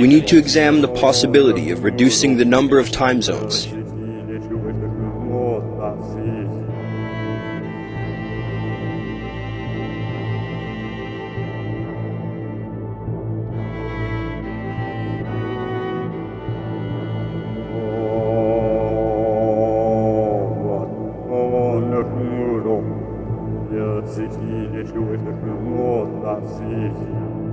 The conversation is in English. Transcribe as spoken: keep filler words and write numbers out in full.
we need to examine the possibility of reducing the number of time zones. It's easy to do it, but not that easy.